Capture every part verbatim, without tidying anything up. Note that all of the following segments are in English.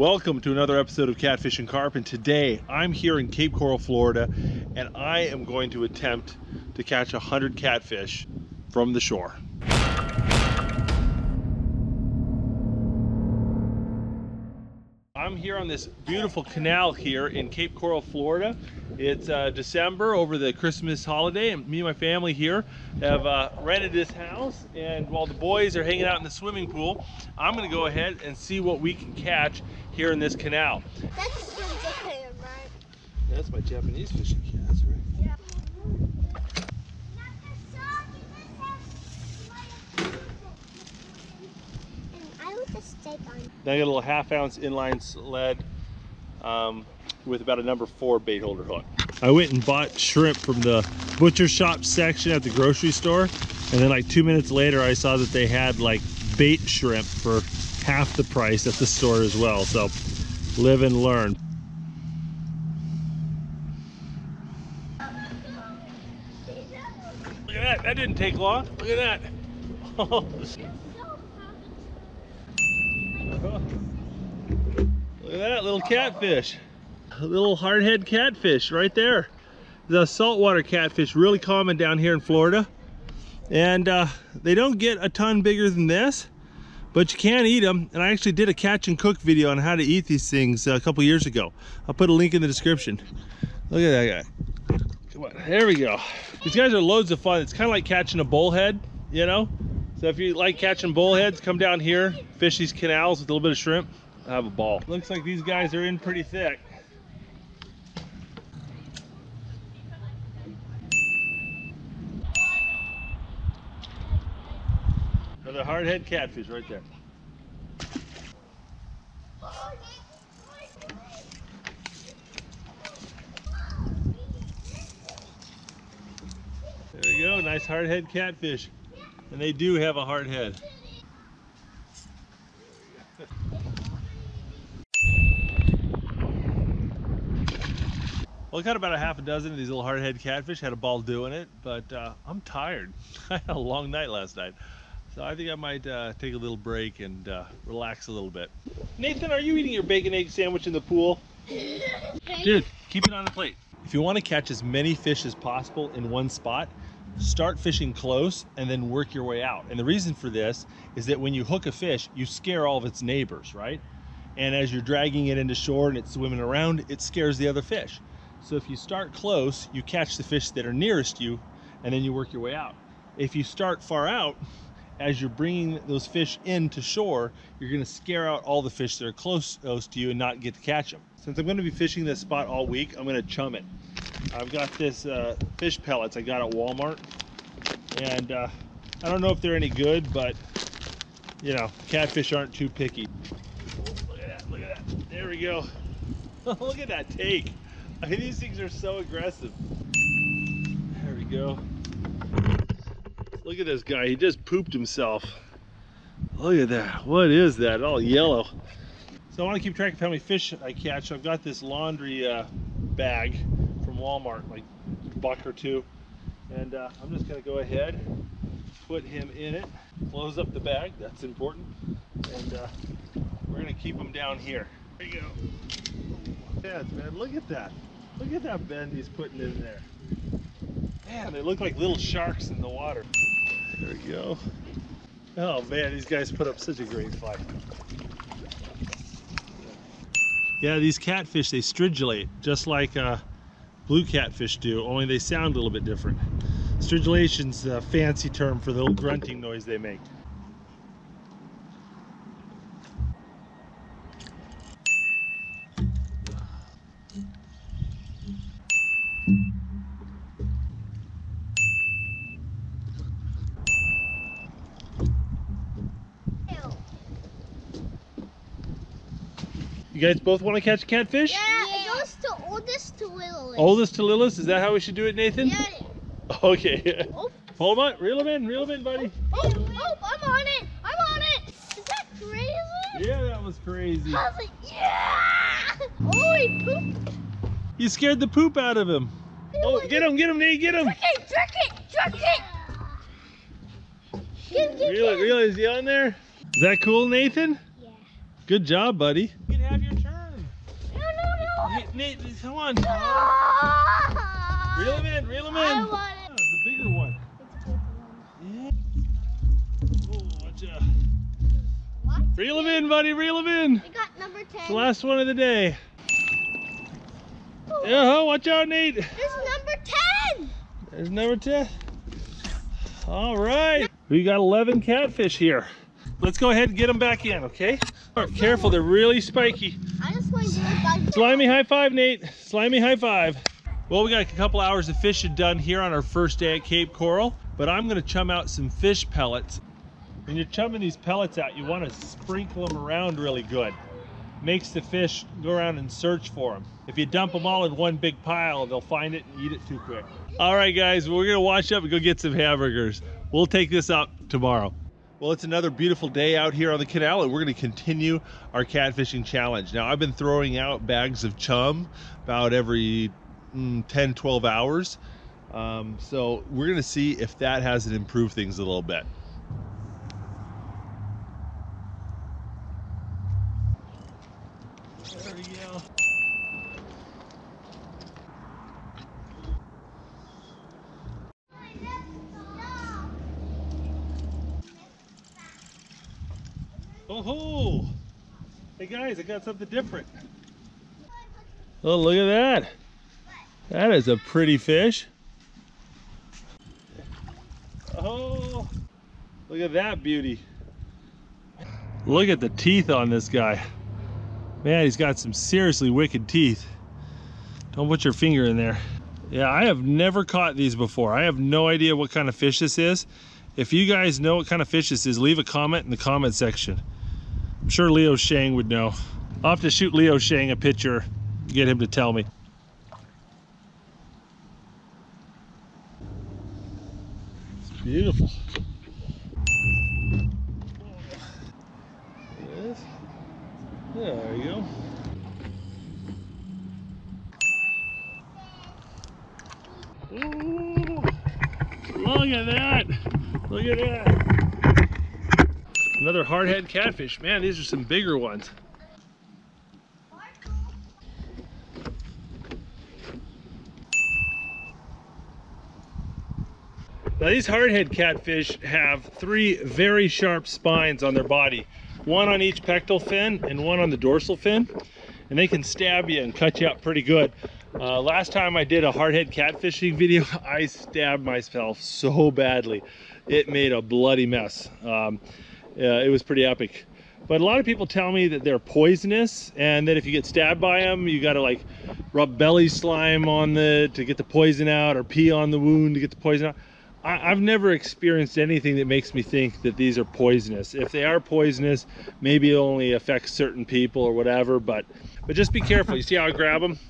Welcome to another episode of Catfish and Carp, and today I'm here in Cape Coral, Florida, and I am going to attempt to catch one hundred catfish from the shore. I'm here on this beautiful canal here in Cape Coral, Florida. It's uh, December, over the Christmas holiday, and me and my family here have uh, rented this house, and while the boys are hanging out in the swimming pool, I'm gonna go ahead and see what we can catch here in this canal. That's your Japanese, right? That's my Japanese fishing cast, right? Yeah. Then I got a little half ounce inline sled um, with about a number four bait holder hook. I went and bought shrimp from the butcher shop section at the grocery store, and then like two minutes later I saw that they had like bait shrimp for half the price at the store as well. So live and learn. Look at that, that didn't take long. Look at that. Look at that little catfish. A little hardhead catfish right there. The saltwater catfish, really common down here in Florida. And uh, they don't get a ton bigger than this, but you can eat them. And I actually did a catch and cook video on how to eat these things a couple years ago. I'll put a link in the description. Look at that guy. Come on, there we go. These guys are loads of fun. It's kind of like catching a bullhead, you know? So if you like catching bullheads, come down here, fish these canals with a little bit of shrimp, I have a ball. Looks like these guys are in pretty thick. Another hardhead catfish right there. There we go, nice hardhead catfish. And they do have a hard head. Well, I got about a half a dozen of these little hardhead catfish, had a ball doing it, but uh, I'm tired. I had a long night last night. So I think I might uh, take a little break and uh, relax a little bit. Nathan, are you eating your bacon egg sandwich in the pool? Dude, keep it on the plate. If you want to catch as many fish as possible in one spot, start fishing close and then work your way out. And the reason for this is that when you hook a fish, you scare all of its neighbors, right? And as you're dragging it into shore and it's swimming around, it scares the other fish. So if you start close, you catch the fish that are nearest you, and then you work your way out. If you start far out, as you're bringing those fish into shore, you're gonna scare out all the fish that are close to you and not get to catch them. Since I'm gonna be fishing this spot all week, I'm gonna chum it. I've got this uh, fish pellets I got at Walmart, and uh, I don't know if they're any good, but you know, catfish aren't too picky. Look at that, look at that, there we go. Look at that take. I mean, these things are so aggressive. There we go. Look at this guy, he just pooped himself. Look at that, what is that, all yellow. So I want to keep track of how many fish I catch, so I've got this laundry uh, bag from Walmart, like a buck or two, and uh, I'm just gonna go ahead, put him in it, close up the bag, that's important, and uh, we're gonna keep him down here. There you go. Heads, man, look at that, look at that bend he's putting in there. Man, they look like little sharks in the water. There we go. Oh man, these guys put up such a great fight. Yeah, these catfish, they stridulate just like uh, blue catfish do, only they sound a little bit different. Stridulation's a fancy term for the little grunting noise they make. You guys both want to catch catfish? Yeah, yeah. It goes to oldest to littlest. Oldest to littlest? Is that how we should do it, Nathan? Yeah. Okay. Oh. Hold on, reel him in, reel him in, buddy. Oh, oh, oh, I'm on it, I'm on it. Is that crazy? Yeah, that was crazy. I was like, yeah! Oh, he pooped. You scared the poop out of him. Oh, get him, get him, Nate, get him. Drink it, drink it, drink it. Get him, get him. Reel it, reel it, is he on there? Is that cool, Nathan? Yeah. Good job, buddy. You can have your Nate, Nate, come on. Ah! Reel him in, reel him in. I want it. Oh, it's the bigger one. It's the bigger one. Yeah. Oh, watch out. What? Reel him in, buddy, reel him in. We got number ten. It's the last one of the day. Oh. Yeah, watch out, Nate. This is number ten. There's number ten. All right. We got eleven catfish here. Let's go ahead and get them back in, okay? All right, careful, they're really spiky. I just want to do Slimy high five, Nate. Slimy high five. Well, we got a couple hours of fishing done here on our first day at Cape Coral, but I'm gonna chum out some fish pellets. When you're chumming these pellets out, you wanna sprinkle them around really good. Makes the fish go around and search for them. If you dump them all in one big pile, they'll find it and eat it too quick. All right, guys, we're gonna wash up and go get some hamburgers. We'll take this out tomorrow. Well, it's another beautiful day out here on the canal, and we're going to continue our catfishing challenge. Now, I've been throwing out bags of chum about every mm, ten, twelve hours. Um, so we're going to see if that hasn't improved things a little bit. There we go. Oh ho! Hey guys, I got something different. Oh, look at that. That is a pretty fish. Oh, look at that beauty. Look at the teeth on this guy. Man, he's got some seriously wicked teeth. Don't put your finger in there. Yeah, I have never caught these before. I have no idea what kind of fish this is. If you guys know what kind of fish this is, leave a comment in the comment section. I'm sure Leo Shang would know. I'll have to shoot Leo Shang a picture, get him to tell me. It's beautiful. There you go. Ooh, look at that. Look at that. Another hardhead catfish. Man, these are some bigger ones. Now these hardhead catfish have three very sharp spines on their body. One on each pectoral fin and one on the dorsal fin. And they can stab you and cut you up pretty good. Uh, last time I did a hardhead catfishing video, I stabbed myself so badly. It made a bloody mess. Um, uh, it was pretty epic. But a lot of people tell me that they're poisonous and that if you get stabbed by them, you gotta like rub belly slime on the to get the poison out or pee on the wound to get the poison out. I, I've never experienced anything that makes me think that these are poisonous. If they are poisonous, maybe it only affects certain people or whatever, but, but just be careful. You see how I grab them?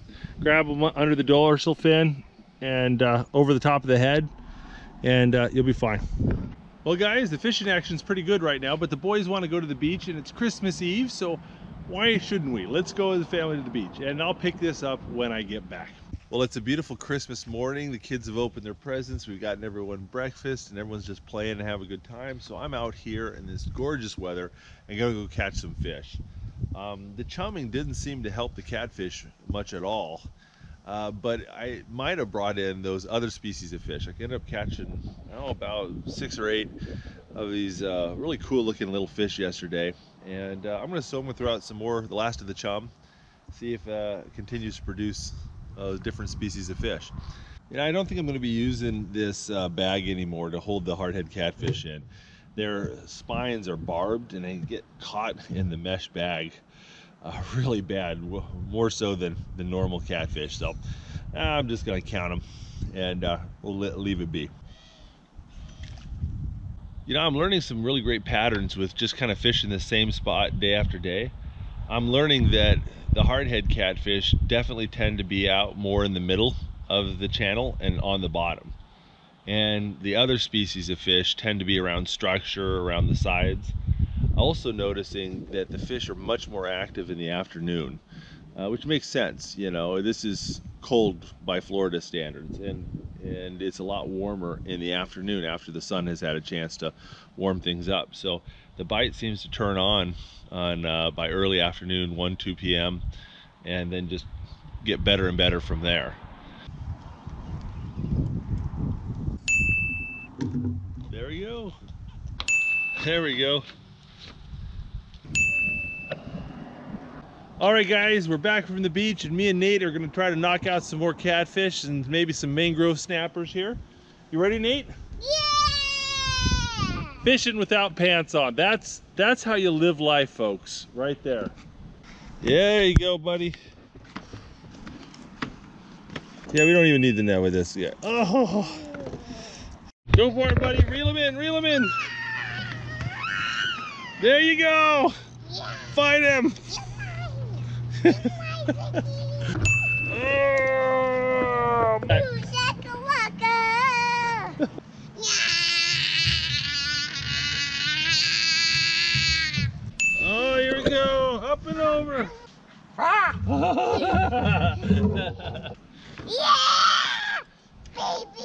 Grab them under the dorsal fin and uh, over the top of the head, and uh, you'll be fine. Well guys, the fishing action's pretty good right now, but the boys want to go to the beach and it's Christmas Eve, so why shouldn't we? Let's go as a family to the beach, and I'll pick this up when I get back. Well, it's a beautiful Christmas morning. The kids have opened their presents. We've gotten everyone breakfast and everyone's just playing and have a good time. So I'm out here in this gorgeous weather and gonna go catch some fish. Um, the chumming didn't seem to help the catfish much at all, uh, but I might have brought in those other species of fish. I ended up catching, I don't know, about six or eight of these uh, really cool looking little fish yesterday, and uh, I'm going to sow them throughout some more, the last of the chum, see if uh, it continues to produce uh, different species of fish. You know, I don't think I'm going to be using this uh, bag anymore to hold the hardhead catfish in. Their spines are barbed and they get caught in the mesh bag uh, really bad, more so than the normal catfish. So uh, I'm just going to count them and uh, we'll leave it be. You know, I'm learning some really great patterns with just kind of fishing the same spot day after day. I'm learning that the hardhead catfish definitely tend to be out more in the middle of the channel and on the bottom. And the other species of fish tend to be around structure, around the sides. Also noticing that the fish are much more active in the afternoon, uh, which makes sense. You know, this is cold by Florida standards, and and it's a lot warmer in the afternoon after the sun has had a chance to warm things up. So the bite seems to turn on on uh, by early afternoon, one, two p m, and then just get better and better from there. There we go. There we go. All right, guys, we're back from the beach, and me and Nate are gonna try to knock out some more catfish and maybe some mangrove snappers here. You ready, Nate? Yeah! Fishing without pants on. That's that's how you live life, folks, right there. Yeah, there you go, buddy. Yeah, we don't even need the net with this yet. Oh, go for it, buddy. Reel him in, reel him in. There you go. Fight him. Oh, my. Oh, here we go, up and over. Yeah, baby.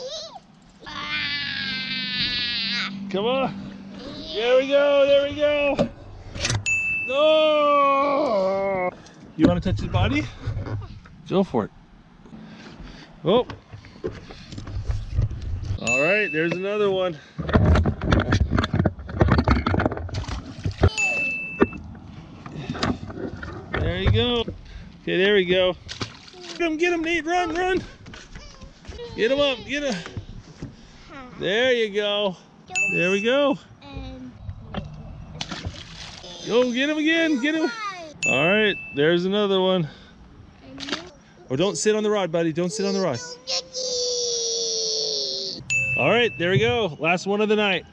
Come on. There we go, there we go. No. You want to touch his body? Go for it. Oh. All right, there's another one. There you go. Okay, there we go. Get him, get him, Nate. Run, run. Get him up, get him. There you go. There we go. Go, get him again, get him. All right, there's another one. Oh, don't sit on the rod, buddy. Don't sit on the rod. All right, there we go. Last one of the night.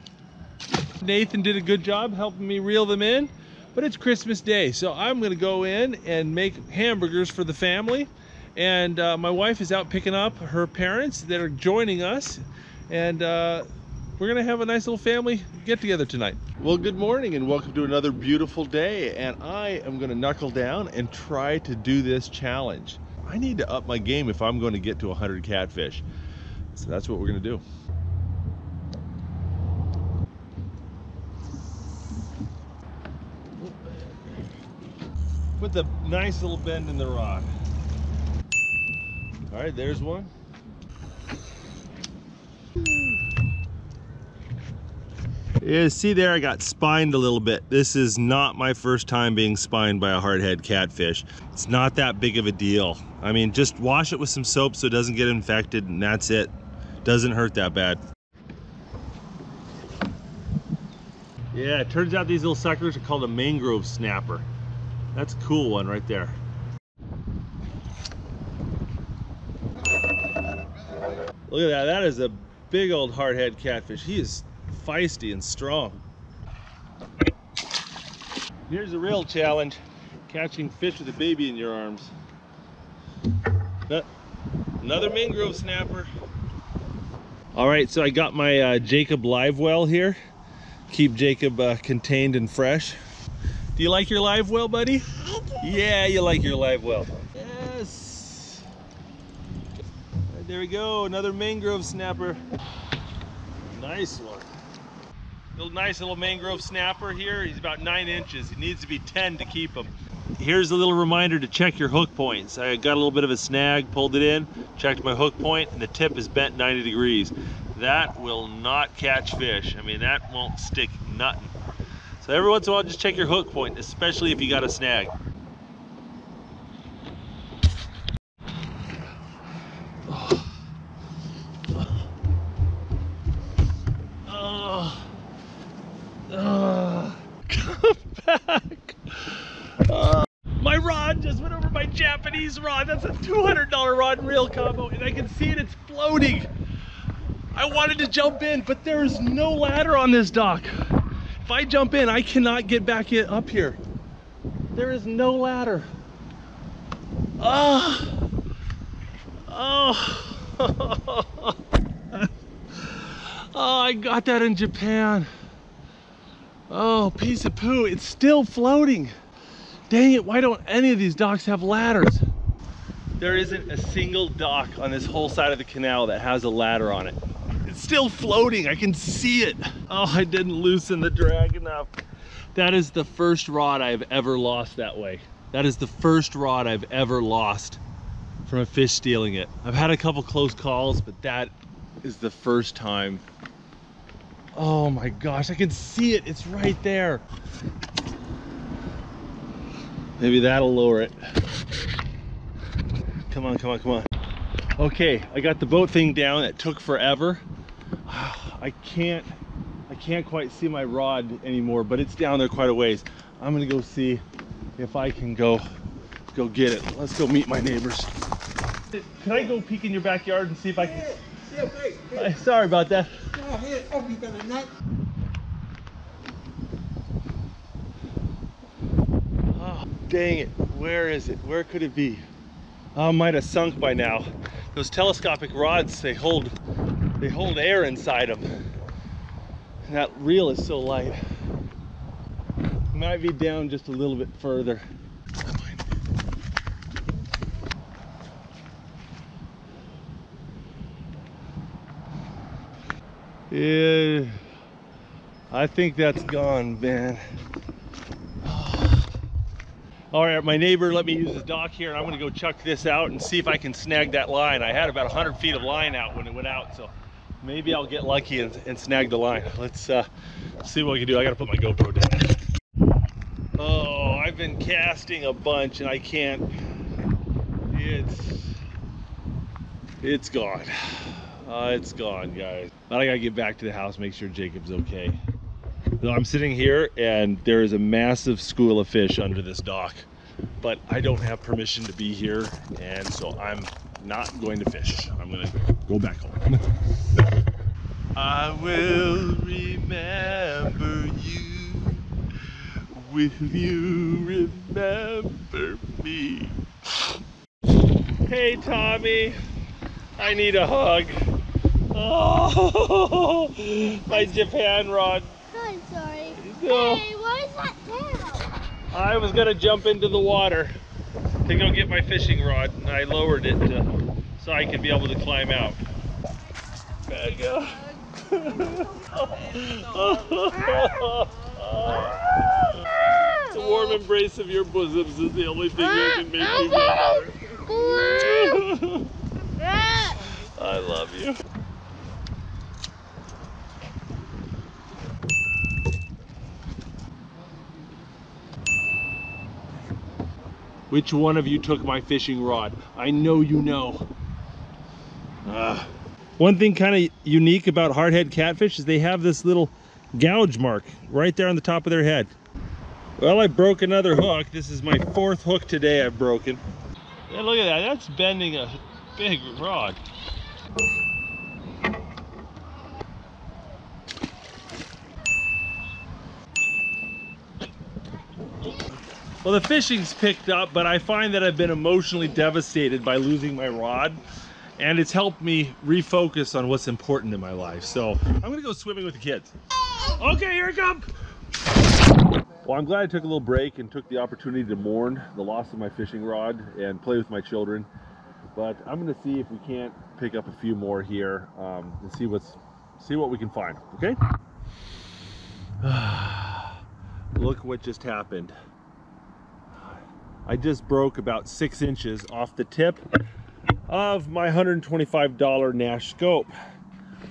Nathan did a good job helping me reel them in, but it's Christmas Day, so I'm gonna go in and make hamburgers for the family. And uh, my wife is out picking up her parents that are joining us, and uh, we're gonna have a nice little family get together tonight. Well, good morning and welcome to another beautiful day, and I am gonna knuckle down and try to do this challenge. I need to up my game if I'm going to get to one hundred catfish. So that's what we're gonna do. With a nice little bend in the rock. All right, there's one. Yeah, see there, I got spined a little bit. This is not my first time being spined by a hardhead catfish. It's not that big of a deal. I mean, just wash it with some soap so it doesn't get infected, and that's it. Doesn't hurt that bad. Yeah, it turns out these little suckers are called a mangrove snapper. That's a cool one right there. Look at that, that is a big old hardhead catfish. He is feisty and strong. Here's the real challenge, catching fish with a baby in your arms. Another mangrove snapper. All right, so I got my uh, Jacob live well here. Keep Jacob uh, contained and fresh. Do you like your live well, buddy? Yeah, you like your live well. Yes. Right, there we go, another mangrove snapper. Nice one. Little nice little mangrove snapper here. He's about nine inches. He needs to be ten to keep him. Here's a little reminder to check your hook points. I got a little bit of a snag, pulled it in, checked my hook point, and the tip is bent ninety degrees. That will not catch fish. I mean, that won't stick nothing. So every once in a while, just check your hook point, especially if you got a snag. Rod. That's a two hundred dollar rod and reel combo, and I can see it, it's floating. I wanted to jump in, but there is no ladder on this dock. If I jump in, I cannot get back in, up here. There is no ladder. Oh, oh. Oh, I got that in Japan. Oh, piece of poo, it's still floating. Dang it, why don't any of these docks have ladders? There isn't a single dock on this whole side of the canal that has a ladder on it. It's still floating, I can see it. Oh, I didn't loosen the drag enough. That is the first rod I've ever lost that way. That is the first rod I've ever lost. from a fish stealing it. I've had a couple close calls, but that is the first time. Oh my gosh, I can see it. It's right there. Maybe that'll lower it. Come on, come on, come on. Okay, I got the boat thing down. It took forever. I can't, I can't quite see my rod anymore, but it's down there quite a ways. I'm gonna go see if I can go, go get it. Let's go meet my neighbors. Can I go peek in your backyard and see if I can? Yeah, wait, wait. Sorry about that. Oh, here. Oh, you got a nut. Oh, dang it. Where is it? Where could it be? I might have sunk by now. Those telescopic rods, they hold, they hold air inside them. And that reel is so light. Might be down just a little bit further. Yeah, I think that's gone, man. All right, my neighbor let me use his dock here, and I'm gonna go chuck this out and see if I can snag that line. I had about one hundred feet of line out when it went out, so maybe I'll get lucky and, and snag the line. Let's uh, see what we can do. I gotta put my GoPro down. Oh, I've been casting a bunch, and I can't. It's, it's gone. Uh, it's gone, guys. But I gotta get back to the house, make sure Jacob's okay. So I'm sitting here and there is a massive school of fish under this dock, but I don't have permission to be here, and so I'm not going to fish. I'm gonna go back home. I will remember you. Will you remember me? Hey, Tommy. I need a hug. Oh, my Japan rod. I'm sorry. So, hey, what is that tail? I was gonna jump into the water to go get my fishing rod, and I lowered it to, so I could be able to climb out. Back up. The warm embrace of your bosoms is the only thing that can make me better. I love you. Which one of you took my fishing rod? I know you know. Uh, one thing kind of unique about hardhead catfish is they have this little gouge mark right there on the top of their head. Well, I broke another hook. This is my fourth hook today I've broken. Yeah, look at that. That's bending a big rod. Well, the fishing's picked up, but I find that I've been emotionally devastated by losing my rod, and it's helped me refocus on what's important in my life. So I'm gonna go swimming with the kids. Okay, here it comes. Well, I'm glad I took a little break and took the opportunity to mourn the loss of my fishing rod and play with my children. But I'm gonna see if we can't pick up a few more here um, and see what's see what we can find. Okay. Look what just happened. I just broke about six inches off the tip of my one hundred twenty-five dollar Nashscope.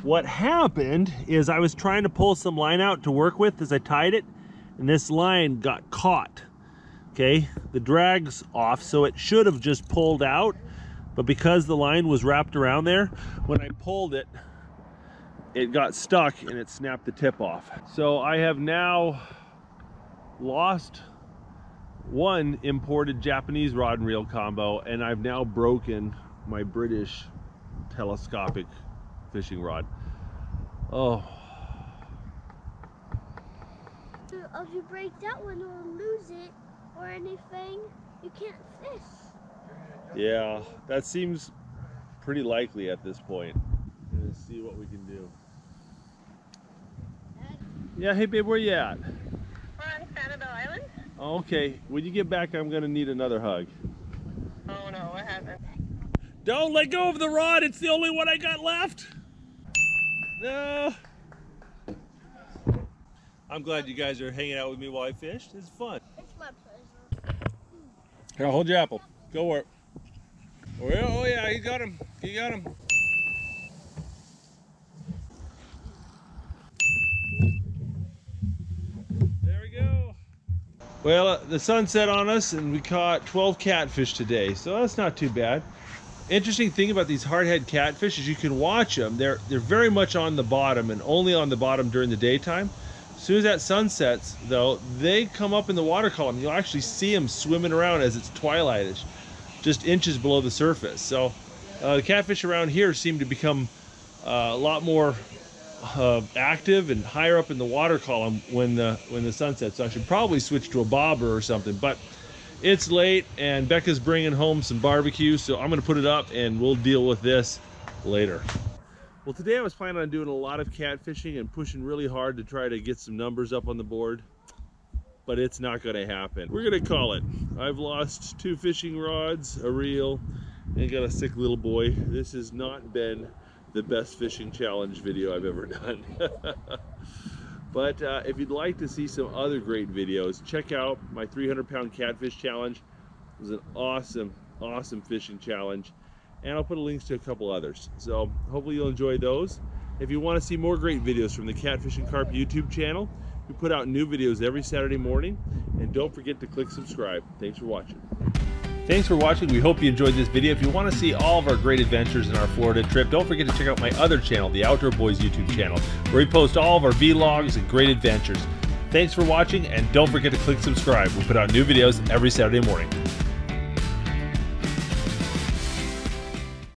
What happened is I was trying to pull some line out to work with as I tied it, and this line got caught. Okay, the drag's off, so it should have just pulled out, but because the line was wrapped around there, when I pulled it, it got stuck and it snapped the tip off. So I have now lost one imported Japanese rod and reel combo, and I've now broken my British telescopic fishing rod. Oh. So if you break that one or lose it or anything, you can't fish. Yeah, that seems pretty likely at this point. Let's see what we can do. Yeah, hey babe, where you at? On Canada Island. Okay, when you get back, I'm gonna need another hug. Oh no, what happened? Don't let go of the rod, it's the only one I got left! No! I'm glad you guys are hanging out with me while I fish. It's fun. It's my pleasure. Here, I'll hold your apple. Go work. Well, oh yeah, he got him. He got him. There we go. Well, uh, the sun set on us and we caught twelve catfish today, so that's not too bad. Interesting thing about these hardhead catfish is you can watch them. They're, they're very much on the bottom and only on the bottom during the daytime. As soon as that sun sets, though, they come up in the water column. You'll actually see them swimming around as it's twilightish, just inches below the surface. So uh, the catfish around here seem to become uh, a lot more uh, active and higher up in the water column when the when the sun sets. So I should probably switch to a bobber or something, but it's late and Becca's bringing home some barbecue, so I'm gonna put it up and we'll deal with this later. Well, today I was planning on doing a lot of catfishing and pushing really hard to try to get some numbers up on the board, but it's not gonna happen. We're gonna call it. I've lost two fishing rods, a reel, and got a sick little boy. This has not been the best fishing challenge video I've ever done. But uh, if you'd like to see some other great videos, check out my three hundred pound catfish challenge. It was an awesome, awesome fishing challenge. And I'll put links to a couple others. So hopefully you'll enjoy those. If you want to see more great videos from the Catfish and Carp YouTube channel, we put out new videos every Saturday morning. And don't forget to click subscribe. Thanks for watching. Thanks for watching. We hope you enjoyed this video. If you want to see all of our great adventures in our Florida trip, don't forget to check out my other channel, the Outdoor Boys YouTube channel, where we post all of our vlogs and great adventures. Thanks for watching, and don't forget to click subscribe. We put out new videos every Saturday morning.